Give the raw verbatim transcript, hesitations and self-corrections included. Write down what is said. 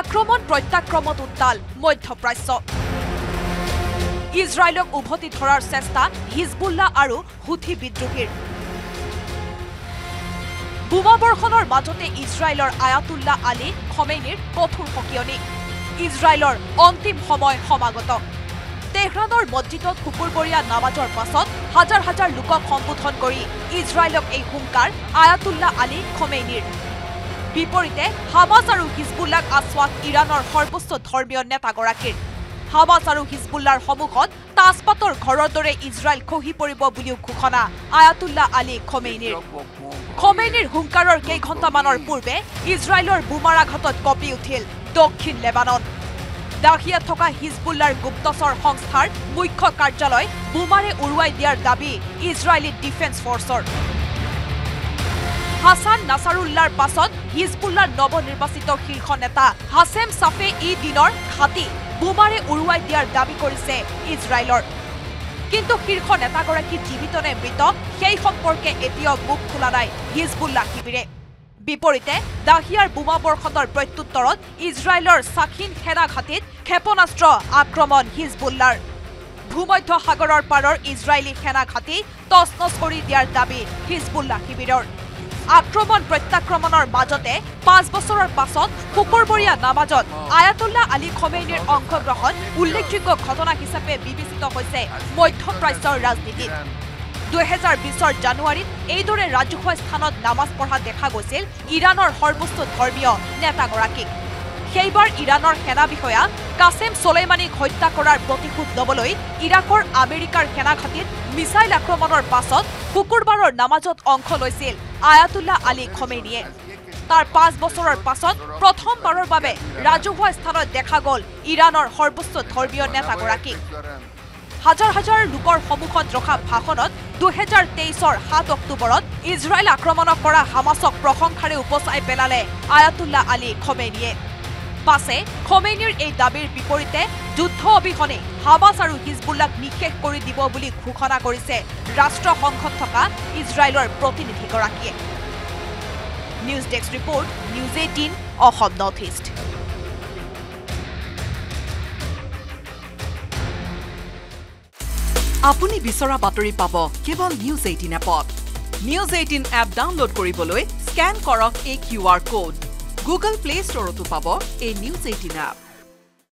আক্ৰমণ প্ৰত্যাক্ৰমত উত্তাল মধ্যপ্ৰাচ্য ইসৰায়েলক উভতি ধৰাৰ চেষ্টা হিজবুল্লাহ আৰু হুথি বিদ্ৰোহীৰ বোমা বৰ্ষণৰ মাজতে ইসৰায়েলৰ আয়াতুল্লাহ আলী খমেনীৰ কঠোৰ সকিয়নি ইসৰায়েলৰ অন্তিম সময় সমাগত তেহৰানৰ মছজিদত কুকুৰবৰীয়া নামাজৰ পাছত হাজাৰ হাজাৰ লোকক সম্বোধন কৰি ইসৰায়েলক এই হুংকাৰ আয়াতুল্লাহ আলী খমেনীৰ বিপৰীতে হামাস আৰু হিজবুল্লাহক আশ্বাস ইৰানৰ সৰ্বোচ্চ ধৰ্মীয় নেতাগৰাকীৰ হামাস আৰু হিজবুল্লাহৰ সমুখত তাজপাতৰ ঘৰৰ দৰে ইসৰায়েল খহি পৰিব বুলিও ঘোষণা আয়াতুল্লাহ আলী খমেনীৰ খমেনীৰ হুংকাৰৰ কেইঘণ্টামানৰ পূৰ্বে ইসৰায়েলৰ বোমাৰাঘাতত কঁপি উঠিল দক্ষিণ লেবানন দাখিয়া থকা হিজবুল্লাহৰ গুপ্তচৰ সংস্থাৰ মুখ্য কাৰ্যালয় বোমাৰে উৰুৱাই দিয়াৰ দাবী ইসৰায়েলি ডিফেন্স ফৰ্চৰ হাছান নাছাৰুল্লাহৰ পাছত হিজবুল্লাহৰ নৱনিৰ্বাচিত শীৰ্ষ নেতা হাছেম ছাফেইদিনৰ ঘাটি বোমাৰে উৰুৱাই দিয়াৰ দাবী কৰিছে ইসৰায়েলৰ কিন্তু শীৰ্ষ নেতাগৰাকী জীৱিত নে মৃত সেই সম্পৰ্কে এতিয়াও মুখ খোলা নাই হিজবুল্লাহ শিবিৰে বিপৰীতে দাহিয়াৰ বোমা বৰ্ষণৰ প্ৰত্যুত্তৰত ইসৰায়েলৰ সাখিন সেনা ঘাটিত ক্ষেপণাস্ত্ৰ আক্ৰমণ হিজবুল্লাহৰ ভূমধ্য সাগৰৰ পাৰৰ ইসৰায়েলী সেনা ঘাটি তছনছ কৰি দিয়াৰ দাবী হিজবুল্লাহ শিবিৰৰ আক্ৰমণ প্ৰত্যাক্ৰমণৰ মাজতে পাঁচ বছৰৰ পাছত কুকুৰবৰীয়া নামাজত আয়াতুল্লাহ আলী খমেনীৰ অংশগ্ৰহণ উল্লেখযোগ্য ঘটনা হিচাপে বিবেচিত হৈছে মধ্যপ্ৰাচ্যৰ ৰাজনীতিত দুহেজাৰ বিশৰ জানুৱাৰীত এইদৰে ৰাজহুৱা স্থানত নামাজ পঢ়া দেখা গৈছিল ইৰানৰ সৰ্বোচ্চ ধৰ্মীয় নেতাগৰাকীক সেইবাৰ ইৰানৰ সেনা বিষয়া কাছেম চোলেইমানীক হত্যা কৰাৰ প্ৰতিশোধ লবলৈ ইৰাকৰ আমেৰিকাৰ সেনা ঘাটিত মিছাইল আক্ৰমণৰ পাছত কুকুৰবাৰৰ নামাজত অংশ লৈছিল আয়াতুল্লাহ আলী খমেনীয়ে তাৰ পাঁচ বছৰৰ পাছত প্ৰথমবাৰৰ বাবে ৰাজহুৱা স্থানত দেখা গল ইৰানৰ সৰ্বোচ্চ ধৰ্মীয় নেতাগৰাকী হাজাৰ হাজাৰ লোকৰ সন্মুখত ৰখা ভাষণত দুহেজাৰ তেইছৰ সাত অক্টোবৰত ইসৰায়েল আক্ৰমণ কৰা হামাছক প্ৰশংসাৰে উপচাই পেলালে আয়াতুল্লাহ আলী খমেনীয়ে পাছে খমেনীৰ এই দাবীৰ বিপৰীতে যুদ্ধ অবিহনে হামাছ আৰু হিজবুল্লাহক নিঃশেষ কৰি দিব বুলি ঘোষণা কৰিছে ৰাষ্ট্ৰসংঘত থকা ইসৰায়েলৰ প্ৰতিনিধিগৰাকীয়ে news desk report news eighteen Assam north east আপুনি বিচৰা বাতৰি পাব কেৱল নিউজ এইটিন এপত নিউজ এইটিন এপ ডাউনলোড কৰিবলৈ স্কেন কৰক এই QR code Google Play Store to power a News eighteen app.